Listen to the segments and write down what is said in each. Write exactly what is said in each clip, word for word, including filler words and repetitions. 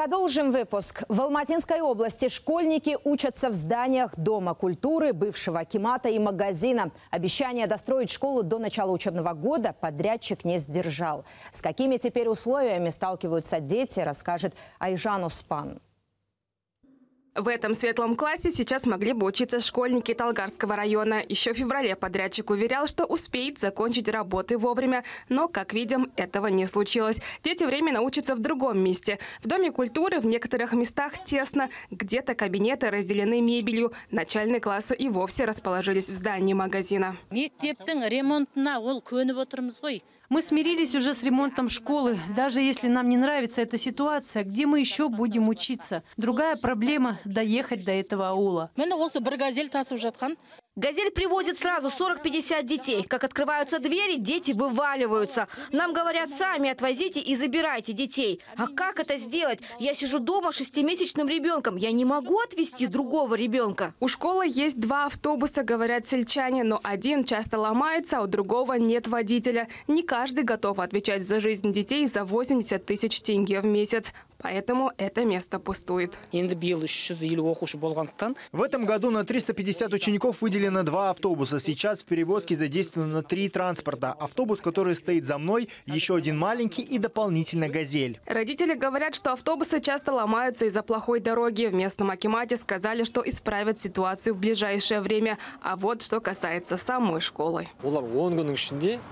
Продолжим выпуск. В Алматинской области школьники учатся в зданиях Дома культуры, бывшего акимата и магазина. Обещание достроить школу до начала учебного года подрядчик не сдержал. С какими теперь условиями сталкиваются дети, расскажет Айжан Успан. В этом светлом классе сейчас могли бы учиться школьники Талгарского района. Еще в феврале подрядчик уверял, что успеет закончить работы вовремя. Но, как видим, этого не случилось. Дети временно учатся в другом месте. В Доме культуры в некоторых местах тесно. Где-то кабинеты разделены мебелью. Начальные классы и вовсе расположились в здании магазина. Мы смирились уже с ремонтом школы. Даже если нам не нравится эта ситуация, где мы еще будем учиться? Другая проблема – доехать до этого аула. «Газель» привозит сразу сорок-пятьдесят детей. Как открываются двери, дети вываливаются. Нам говорят, сами отвозите и забирайте детей. А как это сделать? Я сижу дома с шестимесячным ребенком. Я не могу отвезти другого ребенка. У школы есть два автобуса, говорят сельчане, но один часто ломается, а у другого нет водителя. Не каждый готов отвечать за жизнь детей за восемьдесят тысяч тенге в месяц. Поэтому это место пустует. В этом году на триста пятьдесят учеников выделено два автобуса. Сейчас в перевозке задействовано три транспорта. Автобус, который стоит за мной, еще один маленький и дополнительно «Газель». Родители говорят, что автобусы часто ломаются из-за плохой дороги. В местном акимате сказали, что исправят ситуацию в ближайшее время. А вот что касается самой школы.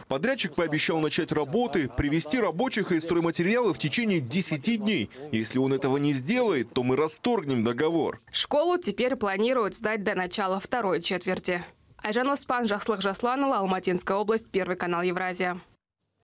Подрядчик пообещал начать работы, привезти рабочих и стройматериалы в течение десяти дней. Если он этого не сделает, то мы расторгнем договор. Школу теперь планируют сдать до начала второй четверти. Айжан Успан, Жаслах Жаслана, Алматинская область, Первый канал Евразия.